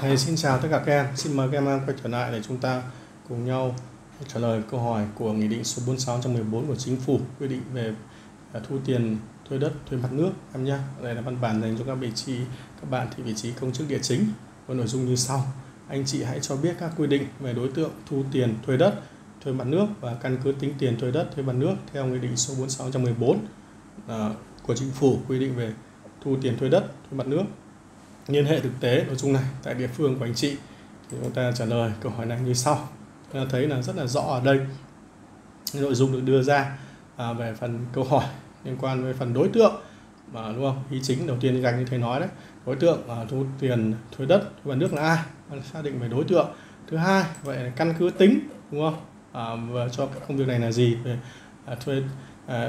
Thầy xin chào tất cả các em, xin mời các em quay trở lại để chúng ta cùng nhau trả lời câu hỏi của Nghị định số 46/2014 của Chính phủ quy định về thu tiền thuê đất, thuê mặt nước em nhé. Đây là văn bản dành cho các bạn thì vị trí công chức địa chính với nội dung như sau: anh chị hãy cho biết các quy định về đối tượng thu tiền thuê đất, thuê mặt nước và căn cứ tính tiền thuê đất, thuê mặt nước theo Nghị định số 46/2014 của Chính phủ quy định về thu tiền thuê đất, thuê mặt nước. Liên hệ thực tế nội dung này tại địa phương của anh chị. Thì chúng ta trả lời câu hỏi này như sau. Chúng ta thấy là rất là rõ ở đây nội dung được đưa ra về phần câu hỏi liên quan với phần đối tượng mà, đúng không? Ý chính đầu tiên gạch như thầy nói đấy, đối tượng thu tiền thuế đất, thuế mặt nước là ai? Xác định về đối tượng. Thứ hai, vậy là căn cứ tính, đúng không? Và cho các công việc này là gì? Về thuê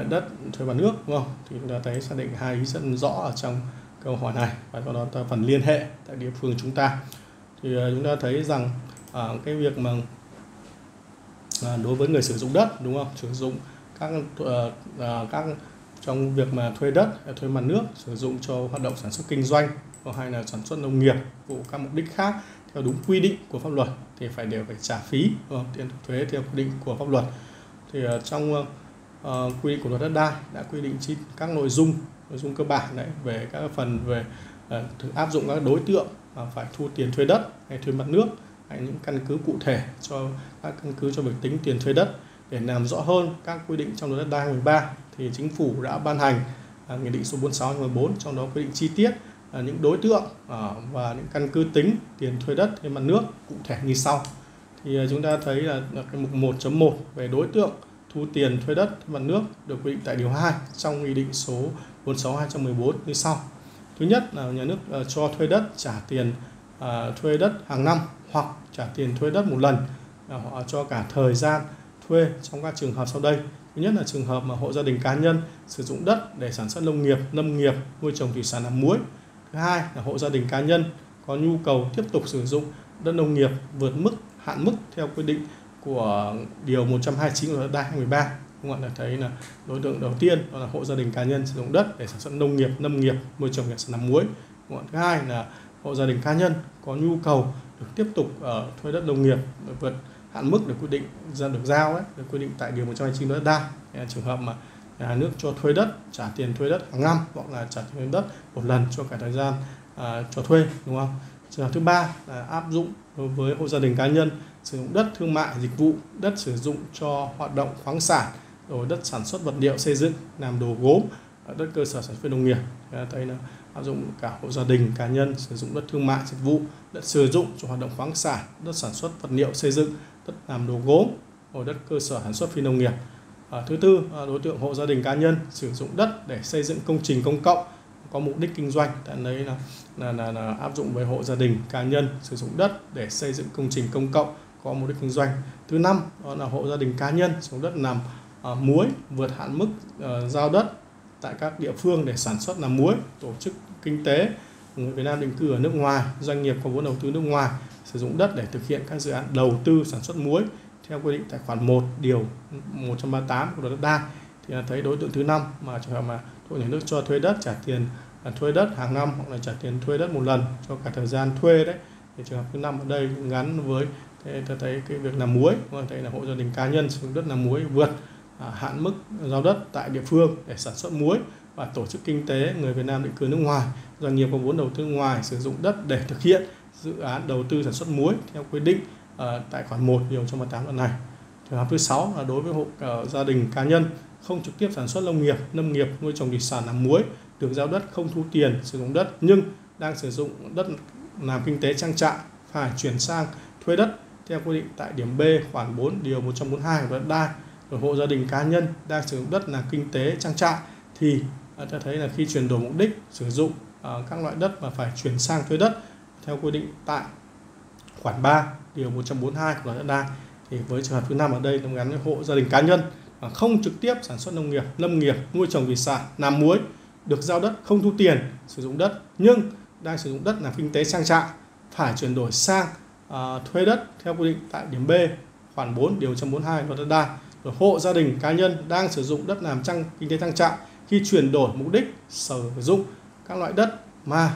đất, thuê mặt nước, đúng không? Thì chúng ta thấy xác định hai ý rất rõ ở trong câu hỏi này, và do đó ta phần liên hệ tại địa phương chúng ta. Thì chúng ta thấy rằng cái việc mà đối với người sử dụng đất, đúng không, sử dụng các trong việc mà thuê đất, thuê mặt nước, sử dụng cho hoạt động sản xuất kinh doanh hay là sản xuất nông nghiệp vụ các mục đích khác theo đúng quy định của pháp luật thì đều phải trả phí, đúng không? Tiền thuế theo quy định của pháp luật. Thì trong quy định của luật đất đai đã quy định chi các nội dung cơ bản đấy, về các phần về áp dụng các đối tượng phải thu tiền thuê đất hay thuê mặt nước, hay những căn cứ cụ thể cho các căn cứ cho việc tính tiền thuê đất. Để làm rõ hơn các quy định trong luật đất đai 13 thì Chính phủ đã ban hành Nghị định số 46/2014, trong đó quy định chi tiết những đối tượng và những căn cứ tính tiền thuê đất, thuê mặt nước cụ thể như sau. Thì chúng ta thấy là cái mục 1.1 về đối tượng thu tiền thuê đất, thuê mặt nước được quy định tại điều 2 trong Nghị định số 46/2014 như sau. Thứ nhất là nhà nước cho thuê đất trả tiền thuê đất hàng năm, hoặc trả tiền thuê đất một lần, họ cho cả thời gian thuê trong các trường hợp sau đây. Thứ nhất là trường hợp mà hộ gia đình cá nhân sử dụng đất để sản xuất nông nghiệp, lâm nghiệp, nuôi trồng thủy sản, làm muối. Thứ hai là hộ gia đình cá nhân có nhu cầu tiếp tục sử dụng đất nông nghiệp vượt mức hạn mức theo quy định của điều 129 của Luật Đất đai 2013. Các bạn đã thấy là đối tượng đầu tiên đó là hộ gia đình cá nhân sử dụng đất để sản xuất nông nghiệp, lâm nghiệp, nuôi trồng thủy sản, làm muối. Thứ hai là hộ gia đình cá nhân có nhu cầu được tiếp tục thuê đất nông nghiệp vượt hạn mức được quy định được quy định tại điều 129 Luật Đất đai. Trường hợp mà nhà nước cho thuê đất, trả tiền thuê đất hàng năm hoặc là trả tiền thuê đất một lần cho cả thời gian cho thuê, đúng không? Trường hợp thứ ba là áp dụng đối với hộ gia đình cá nhân sử dụng đất thương mại dịch vụ, đất sử dụng cho hoạt động khoáng sản, rồi đất sản xuất vật liệu xây dựng, làm đồ gốm, đất cơ sở sản xuất nông nghiệp. Đây là áp dụng cả hộ gia đình cá nhân sử dụng đất thương mại dịch vụ, đất sử dụng cho hoạt động khoáng sản, đất sản xuất vật liệu xây dựng, đất làm đồ gốm, rồi đất cơ sở sản xuất phi nông nghiệp. Thứ tư, đối tượng hộ gia đình cá nhân sử dụng đất để xây dựng công trình công cộng có mục đích kinh doanh. Tại đấy là áp dụng với hộ gia đình cá nhân sử dụng đất để xây dựng công trình công cộng có mục đích kinh doanh. Thứ năm, đó là hộ gia đình cá nhân sử dụng đất làm muối vượt hạn mức giao đất tại các địa phương để sản xuất làm muối, tổ chức kinh tế, người Việt Nam định cư ở nước ngoài, doanh nghiệp có vốn đầu tư nước ngoài sử dụng đất để thực hiện các dự án đầu tư sản xuất muối theo quy định tại khoản 1 điều 138 của Luật Đất đai. Thì là thấy đối tượng thứ năm mà trường hợp mà nhà nước cho thuê đất, trả tiền thuê đất hàng năm hoặc là trả tiền thuê đất một lần cho cả thời gian thuê đấy, thì trường hợp thứ năm ở đây gắn với ta thấy cái việc làm muối, đây là hộ gia đình cá nhân sử dụng đất làm muối vượt hạn mức giao đất tại địa phương để sản xuất muối, và tổ chức kinh tế người Việt Nam định cư nước ngoài, doanh nghiệp có vốn đầu tư nước ngoài sử dụng đất để thực hiện dự án đầu tư sản xuất muối theo quy định tại khoản 1 điều 118 Luật này. Trường hợp thứ 6 là đối với hộ gia đình cá nhân không trực tiếp sản xuất nông nghiệp, lâm nghiệp, nuôi trồng thủy sản, làm muối, được giao đất không thu tiền sử dụng đất nhưng đang sử dụng đất làm kinh tế trang trại, phải chuyển sang thuê đất theo quy định tại điểm B khoản 4 điều 142 của Luật Đất đai. Rồi hộ gia đình cá nhân đang sử dụng đất làm kinh tế trang trại thì ta thấy là khi chuyển đổi mục đích sử dụng các loại đất mà phải chuyển sang thuê đất theo quy định tại khoản 3 điều 142 của Luật Đất đai. Thì với trường hợp thứ năm ở đây nó gắn với hộ gia đình cá nhân mà không trực tiếp sản xuất nông nghiệp, lâm nghiệp, nuôi trồng thủy sản, làm muối, được giao đất không thu tiền sử dụng đất nhưng đang sử dụng đất làm kinh tế trang trại, phải chuyển đổi sang thuê đất theo quy định tại điểm B khoản 4 điều 142 Luật Đất đai. Rồi hộ gia đình cá nhân đang sử dụng đất làm kinh tế trang trại khi chuyển đổi mục đích sử dụng các loại đất mà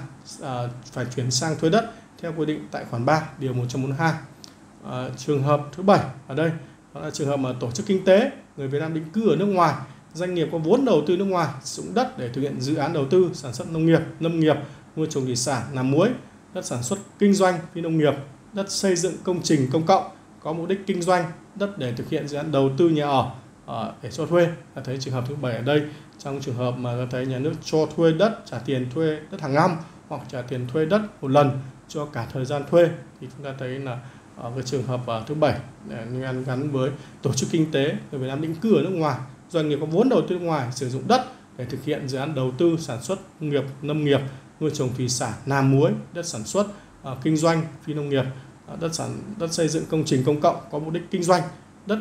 phải chuyển sang thuê đất theo quy định tại khoản 3 điều 142. Trường hợp thứ 7 ở đây đó là trường hợp mà tổ chức kinh tế người Việt Nam định cư ở nước ngoài, doanh nghiệp có vốn đầu tư nước ngoài sử dụng đất để thực hiện dự án đầu tư sản xuất nông nghiệp, lâm nghiệp, nuôi trồng thủy sản, làm muối, đất sản xuất kinh doanh phi nông nghiệp, đất xây dựng công trình công cộng có mục đích kinh doanh, đất để thực hiện dự án đầu tư nhà ở để cho thuê. Ta thấy trường hợp thứ 7 ở đây, trong trường hợp mà ta thấy nhà nước cho thuê đất, trả tiền thuê đất hàng năm hoặc trả tiền thuê đất một lần cho cả thời gian thuê, thì chúng ta thấy là ở cái trường hợp thứ 7 gắn với tổ chức kinh tế người Việt Nam định cư ở nước ngoài, doanh nghiệp có vốn đầu tư nước ngoài sử dụng đất để thực hiện dự án đầu tư sản xuất nông nghiệp, lâm nghiệp, nuôi trồng thủy sản, làm muối, đất sản xuất kinh doanh phi nông nghiệp, đất xây dựng công trình công cộng có mục đích kinh doanh, đất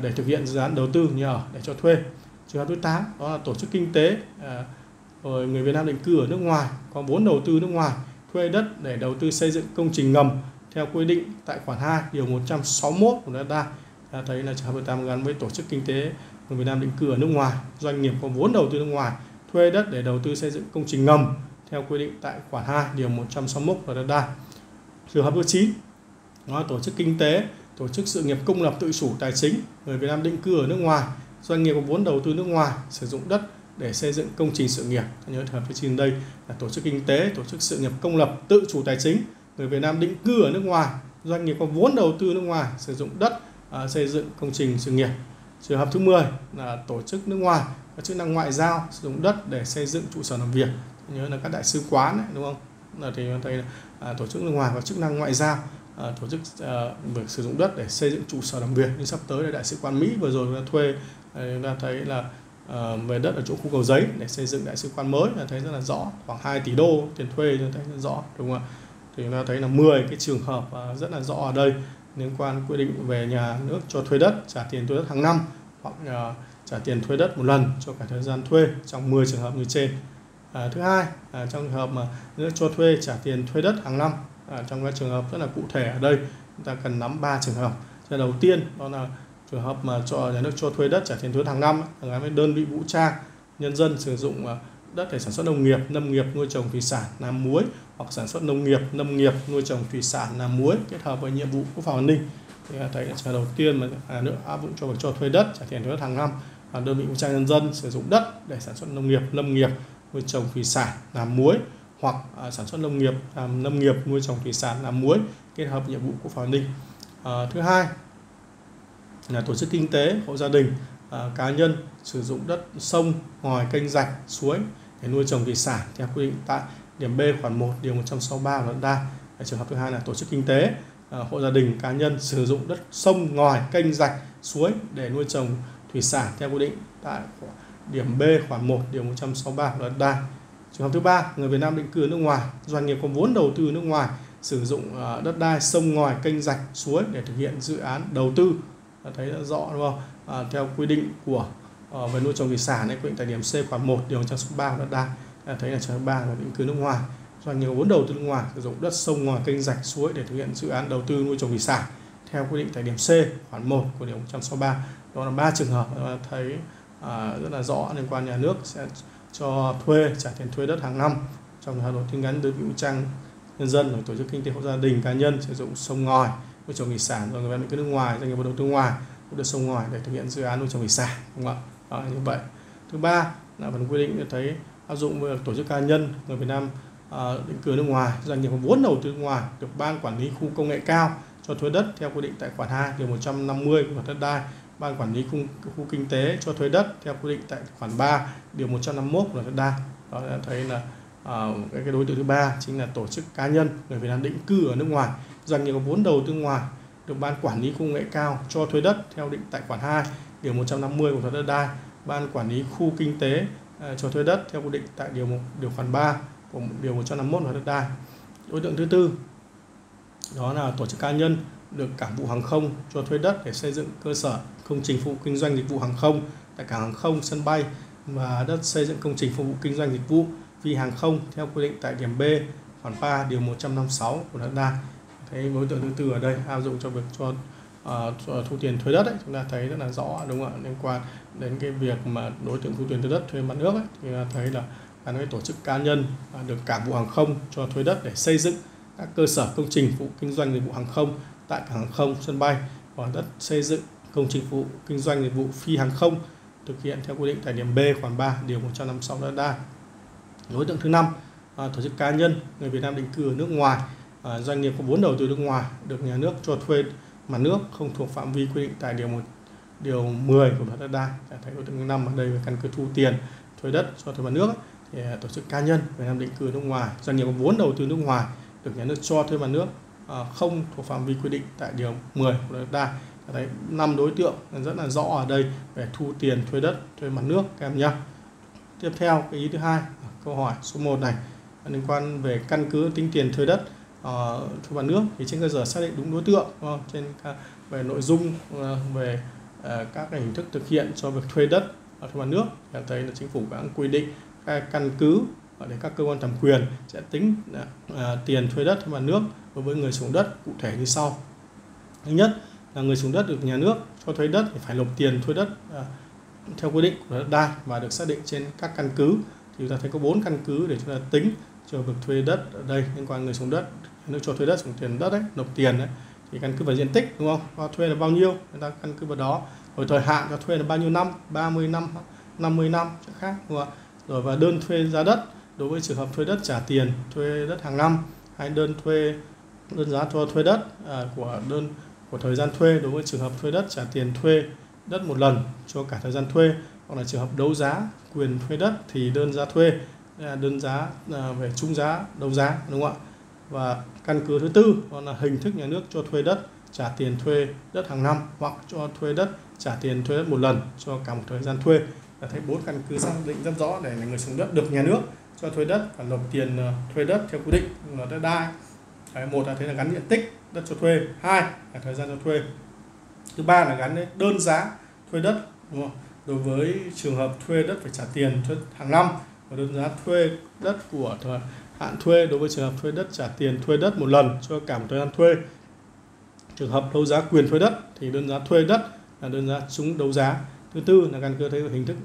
để thực hiện dự án đầu tư nhà ở để cho thuê. Trường hợp thứ 8 đó là tổ chức kinh tế rồi người Việt Nam định cư ở nước ngoài có vốn đầu tư nước ngoài thuê đất để đầu tư xây dựng công trình ngầm theo quy định tại khoản 2 điều 161 của NĐ-CP. Ta thấy là trường hợp 18 gắn với tổ chức kinh tế người Việt Nam định cư ở nước ngoài, doanh nghiệp có vốn đầu tư nước ngoài thuê đất để đầu tư xây dựng công trình ngầm theo quy định tại khoản 2 điều 161 của NĐ-CP. Trường hợp thứ 9 đó là tổ chức kinh tế, tổ chức sự nghiệp công lập tự chủ tài chính người Việt Nam định cư ở nước ngoài, doanh nghiệp có vốn đầu tư nước ngoài sử dụng đất để xây dựng công trình sự nghiệp. Ta nhớ trường hợp thứ 9 đây là tổ chức kinh tế, tổ chức sự nghiệp công lập tự chủ tài chính người Việt Nam định cư ở nước ngoài, doanh nghiệp có vốn đầu tư nước ngoài sử dụng đất xây dựng công trình sự nghiệp. Trường hợp thứ 10 là tổ chức nước ngoài có chức năng ngoại giao sử dụng đất để xây dựng trụ sở làm việc. Nhớ là các đại sứ quán ấy, đúng không? Thì chúng ta thấy là tổ chức nước ngoài có chức năng ngoại giao tổ chức việc sử dụng đất để xây dựng trụ sở làm việc. Như sắp tới là đại sứ quán Mỹ vừa rồi chúng ta thuê, chúng ta thấy là về đất ở chỗ khu Cầu Giấy để xây dựng đại sứ quán mới, là thấy rất là rõ, khoảng 2 tỷ đô tiền thuê, chúng ta thấy rất rõ, đúng không ạ? Thì chúng ta thấy là 10 cái trường hợp rất là rõ ở đây liên quan quy định về nhà nước cho thuê đất, trả tiền thuê đất hàng năm hoặc trả tiền thuê đất một lần cho cả thời gian thuê trong 10 trường hợp như trên. Thứ hai, trong trường hợp mà nước cho thuê trả tiền thuê đất hàng năm, trong các trường hợp rất là cụ thể ở đây chúng ta cần nắm 3 trường hợp. Trường đầu tiên đó là trường hợp mà cho nhà nước cho thuê đất trả tiền thuê đất hàng năm gắn với đơn vị vũ trang nhân dân sử dụng đất để sản xuất nông nghiệp, lâm nghiệp, nuôi trồng thủy sản, làm muối hoặc sản xuất nông nghiệp, lâm nghiệp, nuôi trồng thủy sản, làm muối kết hợp với nhiệm vụ quốc phòng an ninh. Thì thấy là trường đầu tiên mà nhà nước áp dụng cho việc cho thuê đất trả tiền thuê đất hàng năm là đơn vị vũ trang nhân dân sử dụng đất để sản xuất nông nghiệp, lâm nghiệp, nuôi trồng thủy sản, làm muối hoặc sản xuất nông nghiệp, làm lâm nghiệp, nuôi trồng thủy sản, làm muối kết hợp nhiệm vụ quốc phòng an ninh. Thứ hai là tổ chức kinh tế, hộ gia đình, cá nhân sử dụng đất sông, ngòi, kênh rạch, suối để nuôi trồng thủy sản theo quy định tại điểm B khoản 1 điều 163 của NĐ-CP. Trường hợp thứ hai là tổ chức kinh tế, hộ gia đình, cá nhân sử dụng đất sông, ngòi, kênh rạch, suối để nuôi trồng thủy sản theo quy định tại điểm B khoản 1 điều 163 của NĐ-CP. Trường hợp thứ ba, người Việt Nam định cư ở nước ngoài, doanh nghiệp có vốn đầu tư nước ngoài sử dụng đất đai sông, ngòi, kênh rạch, suối để thực hiện dự án đầu tư. Ta thấy đã rõ, đúng không? Theo quy định của về nuôi trồng thủy sản quy định tại điểm C khoản 1 điều 163 của NĐ-CP. Ta thấy là trường hợp 3 là định cư nước ngoài, doanh nghiệp có vốn đầu tư nước ngoài sử dụng đất sông, ngòi, kênh rạch, suối để thực hiện dự án đầu tư nuôi trồng thủy sản theo quy định tại điểm C khoản 1 của điều 163. Đó là 3 trường hợp thấy rất là rõ liên quan nhà nước sẽ cho thuê trả tiền thuê đất hàng năm trong trường hợp đầu tiên gắn đơn vị vũ trang nhân dân, tổ chức kinh tế, hộ gia đình, cá nhân sử dụng sông, ngòi, nuôi trồng thủy sản, rồi người Việt Nam định cư nước ngoài, doanh nghiệp đầu tư ngoài được sông, ngòi để thực hiện dự án nuôi trồng thủy sản, đúng không ạ? Như vậy thứ ba là phần quy định thấy áp dụng với tổ chức cá nhân người Việt Nam định cư nước ngoài, doanh nghiệp có vốn đầu tư nước ngoài được ban quản lý khu công nghệ cao cho thuê đất theo quy định tại khoản 2 điều 150 của luật đất đai, ban quản lý khu kinh tế cho thuê đất theo quy định tại khoản 3 điều 151 của luật đất đai. Đó đã thấy là cái đối tượng thứ ba chính là tổ chức cá nhân người Việt Nam định cư ở nước ngoài, doanh nghiệp có vốn đầu tư ngoài được ban quản lý khu công nghệ cao cho thuê đất theo định tại khoản 2 điều 150 của luật đất đai, ban quản lý khu kinh tế cho thuê đất theo quy định tại điều khoản 3 của điều 151 luật đất đai. Đối tượng thứ tư đó là tổ chức cá nhân được cảng vụ hàng không cho thuê đất để xây dựng cơ sở công trình phục vụ kinh doanh dịch vụ hàng không tại cảng hàng không, sân bay và đất xây dựng công trình phục vụ kinh doanh dịch vụ phi hàng không theo quy định tại điểm B khoản 3 điều 156 của luật đai. Cái đối tượng thứ tư ở đây áp dụng cho việc cho thu tiền thuế đất ấy, chúng ta thấy rất là rõ, đúng không ạ? Liên quan đến cái việc mà đối tượng thu tiền thuế đất, thuê mặt nước ấy, thì thấy là các tổ chức cá nhân được cảng vụ hàng không cho thuê đất để xây dựng các cơ sở công trình phụ kinh doanh dịch vụ hàng không tại cảng hàng không, sân bay, hoàn tất xây dựng công trình phụ kinh doanh dịch vụ phi hàng không thực hiện theo quy định tại điểm B khoản 3 điều 156 Đ. Đối tượng thứ 5, tổ chức cá nhân người Việt Nam định cư ở nước ngoài, doanh nghiệp có vốn đầu tư nước ngoài được nhà nước cho thuê mặt nước không thuộc phạm vi quy định tại điều 10 của luật đất đai. Thấy đối tượng thứ 5 ở đây về căn cứ thu tiền thuê đất cho thuê mặt nước thì tổ chức cá nhân Việt Nam định cư nước ngoài, doanh nghiệp có vốn đầu tư nước ngoài được nhà nước cho thuê mặt nước không thuộc phạm vi quy định tại điều 10 của luật đất đai. Đấy, 5 đối tượng rất là rõ ở đây về thu tiền thuê đất thuê mặt nước các em nhé. Tiếp theo cái ý thứ hai, câu hỏi số 1 này liên quan về căn cứ tính tiền thuê đất thuê mặt nước thì trên cơ sở xác định đúng đối tượng, đúng không? Trên về nội dung về các hình thức thực hiện cho việc thuê đất ở thuê mặt nước thì thấy là chính phủ đã quy định các căn cứ để các cơ quan thẩm quyền sẽ tính tiền thuê đất thuê mặt nước đối với người sử dụng đất cụ thể như sau. Thứ nhất là người sử dụng đất được nhà nước cho thuê đất thì phải nộp tiền thuê đất theo quy định của đất đai và được xác định trên các căn cứ. Thì chúng ta thấy có 4 căn cứ để chúng ta tính cho việc thuê đất ở đây liên quan người sử dụng đất, nhà nước cho thuê đất, sử dụng tiền đất đấy, nộp tiền đấy. Thì căn cứ vào diện tích, đúng không? Và thuê là bao nhiêu, người ta căn cứ vào đó. Rồi thời hạn cho thuê là bao nhiêu năm, 30 năm, 50 năm chắc khác, đúng không? Rồi và đơn thuê giá đất đối với trường hợp thuê đất trả tiền, thuê đất hàng năm hay đơn giá cho thuê đất của thời gian thuê đối với trường hợp thuê đất trả tiền thuê đất một lần cho cả thời gian thuê, hoặc là trường hợp đấu giá quyền thuê đất thì đơn giá thuê, đơn giá về chung giá đấu giá, đúng không ạ? Và căn cứ thứ tư đó là hình thức nhà nước cho thuê đất trả tiền thuê đất hàng năm hoặc cho thuê đất trả tiền thuê đất một lần cho cả một thời gian thuê. Là thấy 4 căn cứ xác định rất rõ để là người sử dụng đất được nhà nước cho thuê đất và nộp tiền thuê đất theo quy định luật đất đai. Đấy, một là thế là gắn diện tích đất cho thuê, hai là thời gian cho thuê, thứ ba là gắn đơn giá thuê đất, đúng không? Đối với trường hợp thuê đất phải trả tiền thuê hàng năm, và đơn giá thuê đất của thời hạn thuê đối với trường hợp thuê đất trả tiền thuê đất một lần cho cả một thời gian thuê. Trường hợp đấu giá quyền thuê đất thì đơn giá thuê đất là đơn giá trúng đấu giá. Thứ tư là căn cứ theo hình thức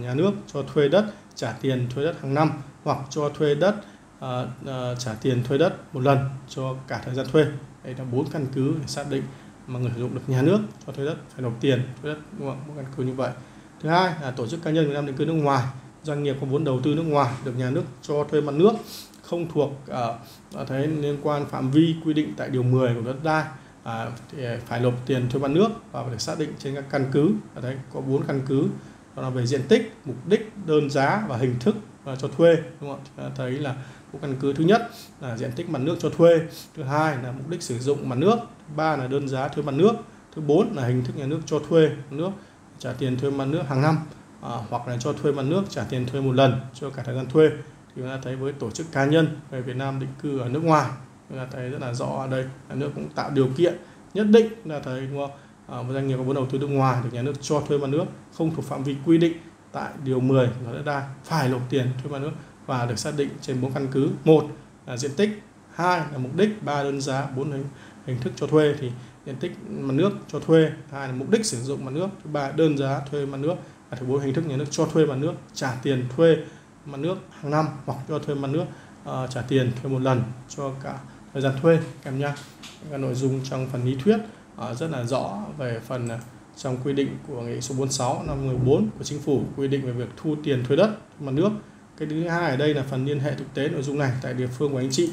nhà nước cho thuê đất trả tiền thuê đất hàng năm hoặc cho thuê đất trả tiền thuê đất một lần cho cả thời gian thuê. Đây là 4 căn cứ để xác định mà người sử dụng được nhà nước cho thuê đất phải nộp tiền thuê đất, đúng không? 4 căn cứ như vậy. Thứ hai là tổ chức cá nhân Việt Nam định cư nước ngoài, doanh nghiệp có vốn đầu tư nước ngoài được nhà nước cho thuê mặt nước không thuộc thấy liên quan phạm vi quy định tại điều 10 của đất đai thì phải nộp tiền thuê mặt nước và phải được xác định trên các căn cứ. Ở đây có 4 căn cứ, đó là về diện tích, mục đích, đơn giá và hình thức cho thuê, đúng không? Chúng ta thấy là căn cứ thứ nhất là diện tích mặt nước cho thuê, thứ hai là mục đích sử dụng mặt nước, thứ ba là đơn giá thuê mặt nước, thứ 4 là hình thức nhà nước cho thuê nước trả tiền thuê mặt nước hàng năm hoặc là cho thuê mặt nước trả tiền thuê một lần cho cả thời gian thuê. Thì chúng ta thấy với tổ chức cá nhân người Việt Nam định cư ở nước ngoài, chúng ta thấy rất là rõ ở đây nhà nước cũng tạo điều kiện nhất định, chúng ta thấy đúng không? Doanh nghiệp có vốn đầu tư nước ngoài được nhà nước cho thuê mặt nước không thuộc phạm vi quy định tại điều 10 của đất đai phải nộp tiền thuê mặt nước và được xác định trên 4 căn cứ. 1 là diện tích, 2 là mục đích, 3 đơn giá, 4 hình thức cho thuê. Thì diện tích mặt nước cho thuê, 2 là mục đích sử dụng mặt nước, thứ 3 đơn giá thuê mặt nước và thứ 4 hình thức nhà nước cho thuê mặt nước, trả tiền thuê mặt nước hàng năm hoặc cho thuê mặt nước trả tiền thuê một lần cho cả thời gian thuê các em nhá. Các nội dung trong phần lý thuyết rất là rõ về phần trong quy định của nghị định số 46 năm 2014 của chính phủ quy định về việc thu tiền thuê đất mặt nước. Cái thứ hai ở đây là phần liên hệ thực tế nội dung này tại địa phương của anh chị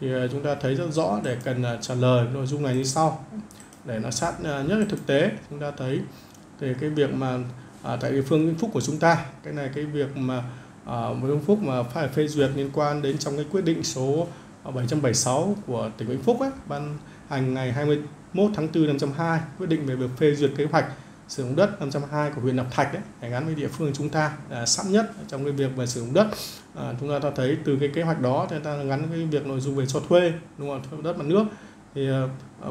thì chúng ta thấy rất rõ để cần trả lời nội dung này như sau để nó sát nhất là thực tế. Chúng ta thấy thì cái việc mà tại địa phương Vĩnh Phúc của chúng ta, cái này cái việc mà Vĩnh Phúc mà phải phê duyệt liên quan đến trong cái quyết định số 776 của tỉnh Vĩnh Phúc ấy, ban hành ngày 21 tháng 4 năm 2022, quyết định về việc phê duyệt kế hoạch sử dụng đất 520 của huyện Lập Thạch đấy, để gắn với địa phương chúng ta sát nhất trong cái việc về sử dụng đất. Chúng ta thấy từ cái kế hoạch đó thì ta gắn với việc nội dung về cho thuê, đúng không? Thuê đất mặt nước thì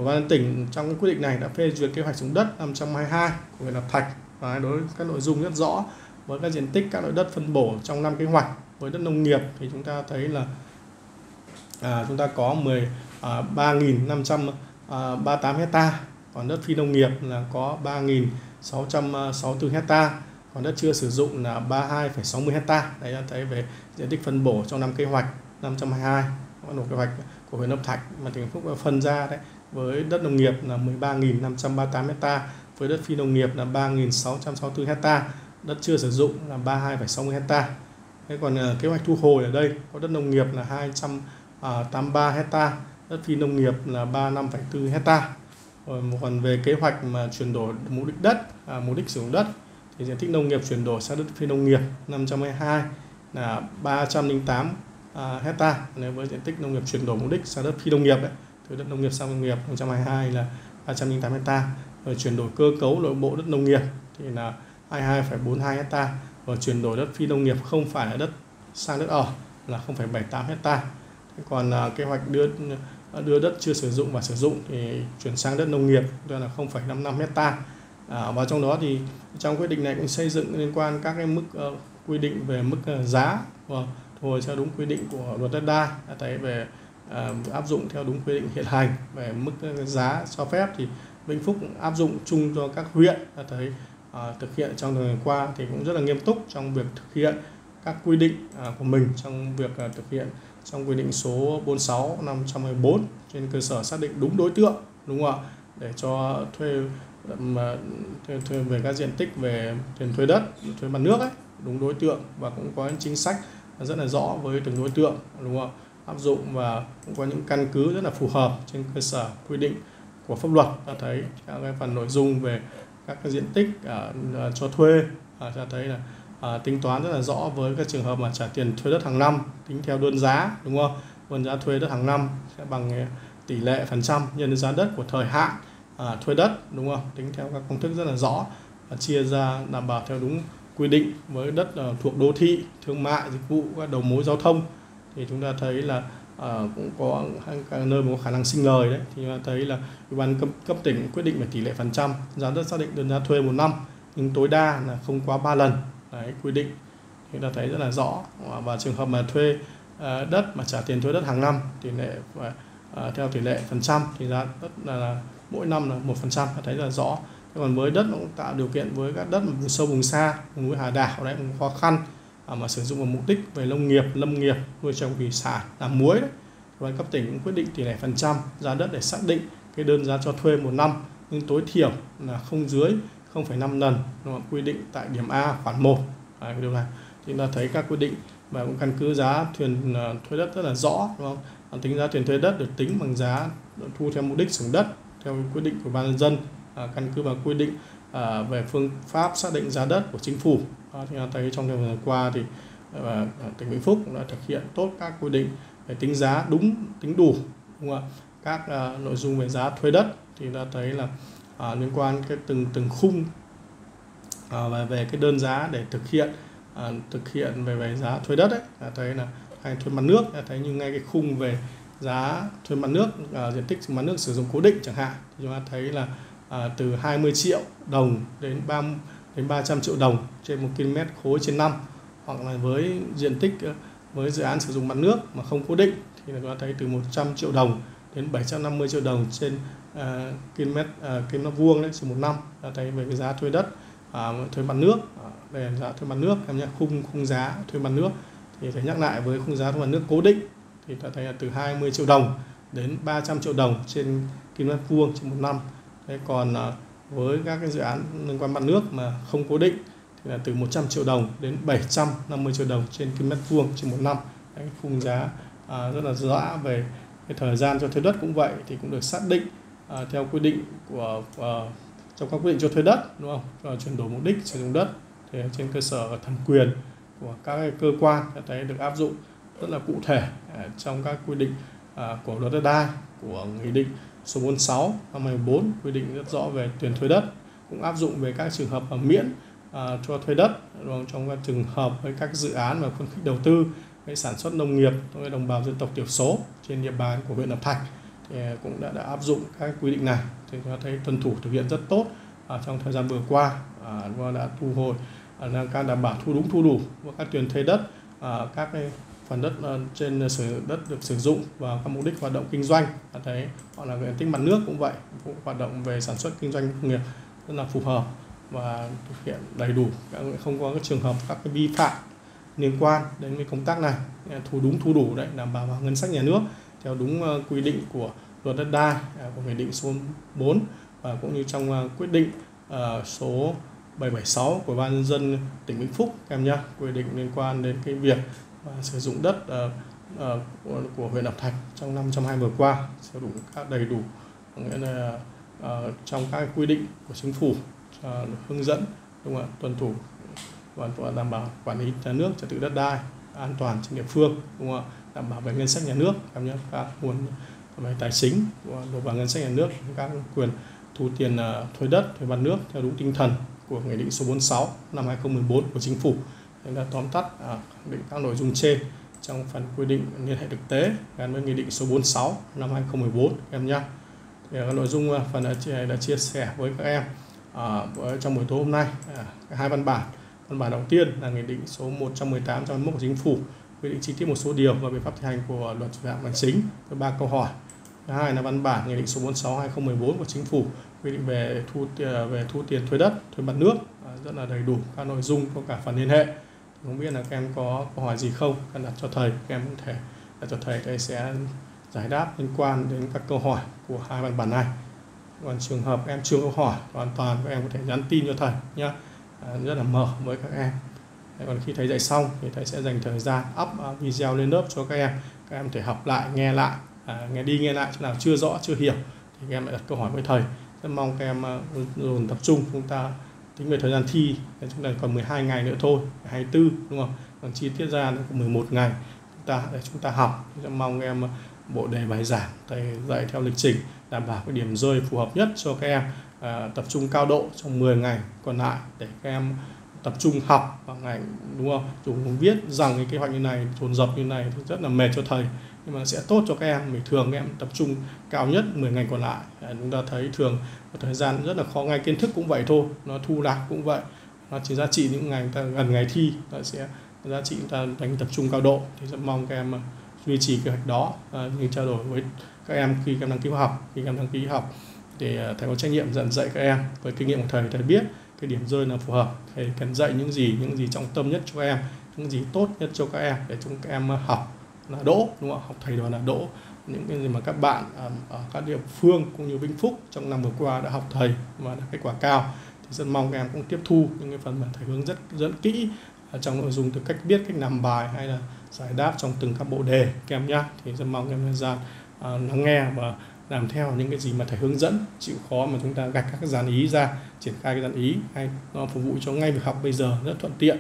ban tỉnh trong cái quyết định này đã phê duyệt kế hoạch sử dụng đất 522 của huyện Lập Thạch và đối với các nội dung rất rõ với các diện tích, các loại đất phân bổ trong năm kế hoạch. Với đất nông nghiệp thì chúng ta thấy là chúng ta có 13.538 hectare, còn đất phi nông nghiệp là có 3.664 hectare, còn đất chưa sử dụng là 32,60 hectare. Đấy là thấy về diện tích phân bổ trong năm kế hoạch 522 nộp kế hoạch của huyện Lập Thạch mà tỉnh Vĩnh Phúc phân ra đấy, với đất nông nghiệp là 13.538 ha, với đất phi nông nghiệp là 3.664 ha, đất chưa sử dụng là 32,60 ha. Thế còn kế hoạch thu hồi ở đây có đất nông nghiệp là 283 ha, đất phi nông nghiệp là 35,4 ha. Còn về kế hoạch mà chuyển đổi mục đích đất, mục đích sử dụng đất thì diện tích nông nghiệp chuyển đổi sang đất phi nông nghiệp 522 là 308 ha. Nếu với diện tích nông nghiệp chuyển đổi mục đích sang đất phi nông nghiệp ấy, từ đất nông nghiệp sang nông nghiệp 522 là 308 ha. Rồi chuyển đổi cơ cấu nội bộ đất nông nghiệp thì là 22,42 ha, và chuyển đổi đất phi nông nghiệp không phải là đất sang đất ở là 0,78 ha. Còn kế hoạch đưa đất chưa sử dụng và sử dụng thì chuyển sang đất nông nghiệp đó là 0,55 ha. Và trong đó thì trong quyết định này cũng xây dựng liên quan các cái mức quy định về mức giá và thu hồi theo đúng quy định của luật đất đai, đã thấy về áp dụng theo đúng quy định hiện hành về mức giá cho phép thì Vĩnh Phúc cũng áp dụng chung cho các huyện, đã thấy thực hiện trong thời gian qua thì cũng rất là nghiêm túc trong việc thực hiện các quy định của mình trong việc thực hiện trong quy định số 46/2014 trên cơ sở xác định đúng đối tượng, đúng không ạ, để cho thuê về các diện tích về tiền thuê đất, thuê mặt nước ấy, đúng đối tượng, và cũng có những chính sách rất là rõ với từng đối tượng, đúng không ạ, áp dụng và cũng có những căn cứ rất là phù hợp trên cơ sở quy định của pháp luật. Ta thấy các cái phần nội dung về các cái diện tích cho thuê, ta thấy là tính toán rất là rõ với các trường hợp mà trả tiền thuê đất hàng năm tính theo đơn giá, đúng không? Đơn giá thuê đất hàng năm sẽ bằng tỷ lệ phần trăm nhân giá đất của thời hạn thuê đất, đúng không? Tính theo các công thức rất là rõ và chia ra đảm bảo theo đúng quy định với đất thuộc đô thị, thương mại, dịch vụ, các đầu mối giao thông thì chúng ta thấy là cũng có nơi mà có khả năng sinh lời đấy, thì chúng ta thấy là ủy ban cấp tỉnh quyết định về tỷ lệ phần trăm giá đất xác định đơn giá thuê một năm nhưng tối đa là không quá 3 lần. Đấy, quy định chúng ta thấy rất là rõ. Và trường hợp mà thuê đất mà trả tiền thuê đất hàng năm tỷ lệ theo tỷ lệ phần trăm thì giá đất là mỗi năm là 1%, thấy là rõ. Còn với đất cũng tạo điều kiện với các đất vùng sâu vùng xa, vùng núi Hà Đảo đấy, cũng khó khăn mà sử dụng vào mục đích về nông nghiệp, lâm nghiệp, nuôi trồng thủy sản, làm muối đấy. Và cấp tỉnh cũng quyết định tỷ lệ phần trăm giá đất để xác định cái đơn giá cho thuê một năm nhưng tối thiểu là không dưới 0,5 lần, nó quy định tại điểm A khoản 1. Đấy, điều này chúng ta thấy các quy định và cũng căn cứ giá thuê đất rất là rõ, đúng không? Tính giá tiền thuê đất được tính bằng giá thu theo mục đích sử dụng đất theo quy định của ban nhân dân, căn cứ vào quy định về phương pháp xác định giá đất của chính phủ. Chúng ta thấy trong thời gian qua thì tỉnh Vĩnh Phúc cũng đã thực hiện tốt các quy định về tính giá đúng, tính đủ, đúng không? Các nội dung về giá thuê đất thì ta thấy là liên quan cái từng khung về cái đơn giá để thực hiện về giá thuê đất ấy, thấy là hay thuê mặt nước, thấy như ngay cái khung về giá thuê mặt nước, diện tích mặt nước sử dụng cố định chẳng hạn, thì chúng ta thấy là từ 20 triệu đồng đến 300 triệu đồng trên 1 km khối trên năm, hoặc là với diện tích với dự án sử dụng mặt nước mà không cố định thì chúng ta thấy từ 100 triệu đồng đến 750 triệu đồng trên km vuông đấy, chỉ một năm. Ta thấy về cái giá thuê đất, thuê mặt nước, về giá thuê mặt nước em nhé, khung giá thuê mặt nước thì phải nhắc lại với khung giá thuê mặt nước cố định thì ta thấy là từ 20 triệu đồng đến 300 triệu đồng trên km vuông trong một năm. Thế còn với các cái dự án liên quan mặt nước mà không cố định thì là từ 100 triệu đồng đến 750 triệu đồng trên km vuông trong một năm. Đấy, khung giá rất là rõ về cái thời gian cho thuê đất cũng vậy, thì cũng được xác định theo quy định của trong các quy định cho thuê đất, đúng không? Chuyển đổi mục đích sử dụng đất thì trên cơ sở thẩm quyền của các cơ quan, ta thấy được áp dụng rất là cụ thể trong các quy định của luật đất đai, của nghị định số 46/2014 quy định rất rõ về tiền thuê đất, cũng áp dụng về các trường hợp miễn cho thuê đất, đúng không? Trong các trường hợp với các dự án và khuyến khích đầu tư cái sản xuất nông nghiệp đối với đồng bào dân tộc thiểu số trên địa bàn của huyện Lập Thạch thì cũng đã áp dụng các quy định này, thì chúng ta thấy tuân thủ thực hiện rất tốt trong thời gian vừa qua, và đã thu hồi các đảm bảo thu đúng thu đủ và các tiền thuê đất, các phần đất trên sử đất được sử dụng và các mục đích hoạt động kinh doanh, ta thấy họ là diện tích mặt nước cũng vậy, cũng hoạt động về sản xuất kinh doanh công nghiệp rất là phù hợp và thực hiện đầy đủ, không có các trường hợp các cái vi phạm liên quan đến cái công tác này, thu đúng thu đủ đấy, đảm bảo vào ngân sách nhà nước theo đúng quy định của luật đất đai, của nghị định số 4 và cũng như trong quyết định số 776 của Ban Nhân dân tỉnh Vĩnh Phúc em nhé, quy định liên quan đến cái việc sử dụng đất của huyện Lập Thạch trong năm 2020 vừa qua, sử dụng các đầy đủ, nghĩa là trong các quy định của chính phủ hướng dẫn, đúng không ạ, tuân thủ và đảm bảo quản lý nhà nước trật tự đất đai an toàn trên địa phương, đúng không ạ, đảm bảo về ngân sách nhà nước em nhé, các nguồn về tài chính nộp vào ngân sách nhà nước, các quyền thu tiền thuế đất, thuế mặt nước theo đúng tinh thần của nghị định số 46 năm 2014 của chính phủ. Nên là tóm tắt khẳng định các nội dung trên trong phần quy định liên hệ thực tế gắn với nghị định số 46 năm 2014 em nhé. Thì các nội dung phần đã chia sẻ với các em trong buổi tối hôm nay, hai văn bản. Văn bản đầu tiên là nghị định số 118/2021 của chính phủ quy định chi tiết một số điều và biện pháp thi hành của luật vi phạm hành chính với 3 câu hỏi. Thứ hai là văn bản nghị định số 46/2014 của chính phủ quy định về thu tiền thuế đất, thuế mặt nước, rất là đầy đủ các nội dung, có cả phần liên hệ. Không biết là các em có câu hỏi gì không, cần đặt cho thầy, các em có thể đặt cho thầy, thầy sẽ giải đáp liên quan đến các câu hỏi của hai văn bản này. Còn trường hợp em chưa câu hỏi hoàn toàn, các em có thể nhắn tin cho thầy nhé, rất là mở với các em. Còn khi thầy dạy xong thì thầy sẽ dành thời gian up video lên lớp cho các em. Các em có thể học lại, nghe lại, nghe đi nghe lại, chỗ nào chưa rõ, chưa hiểu thì các em lại đặt câu hỏi với thầy. Rất mong các em dồn tập trung. Chúng ta tính về thời gian thi, chúng ta còn 12 ngày nữa thôi, 24 đúng không? Còn chi tiết ra nó còn 11 ngày để chúng ta học. Rất mong các em bộ đề bài giảng thầy dạy theo lịch trình, đảm bảo cái điểm rơi phù hợp nhất cho các em, tập trung cao độ trong 10 ngày còn lại để các em tập trung học vào ngành, đúng không? Chúng cũng biết rằng cái kế hoạch như này, dồn dập như này thì rất là mệt cho thầy, nhưng mà sẽ tốt cho các em. Mình thường các em tập trung cao nhất 10 ngành còn lại. Chúng ta thấy thường thời gian rất là khó, ngay kiến thức cũng vậy thôi, nó thu lạc cũng vậy, nó chỉ giá trị những ngành ta gần ngày thi, ta sẽ giá trị ta đánh tập trung cao độ. Thì rất mong các em duy trì kế hoạch đó. Như trao đổi với các em khi các em đăng ký học, thì thầy có trách nhiệm dẫn dạy các em với kinh nghiệm của thầy. Thầy biết cái điểm rơi là phù hợp, thầy cần dạy những gì trọng tâm nhất cho các em, những gì tốt nhất cho các em để chúng các em học là đỗ, đúng không? Học thầy đoàn là đỗ. Những cái gì mà các bạn ở các địa phương cũng như Vĩnh Phúc trong năm vừa qua đã học thầy mà đạt kết quả cao, thì rất mong các em cũng tiếp thu những cái phần mà thầy hướng dẫn kỹ trong nội dung từ cách viết, cách làm bài hay là giải đáp trong từng các bộ đề các em nhé. Thì rất mong các em ra lắng nghe và làm theo những cái gì mà thầy hướng dẫn, chịu khó mà chúng ta gạch các dàn ý ra, triển khai cái dàn ý hay nó phục vụ cho ngay việc học bây giờ rất thuận tiện.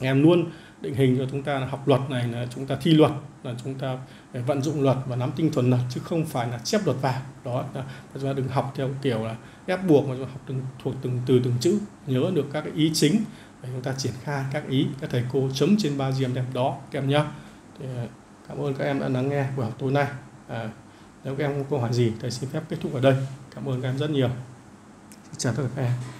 Em luôn định hình cho chúng ta là học luật này là chúng ta thi luật, là chúng ta phải vận dụng luật và nắm tinh thuần luật, chứ không phải là chép luật vào đó. Chúng ta đừng học theo kiểu là ép buộc mà chúng ta học thuộc từng từ từng chữ, nhớ được các cái ý chính để chúng ta triển khai các ý các thầy cô chấm trên bao diêm đẹp đó các em nhé. Cảm ơn các em đã lắng nghe buổi học tối nay. Nếu các em có câu hỏi gì, thầy xin phép kết thúc ở đây. Cảm ơn các em rất nhiều. Xin chào tất cả các em.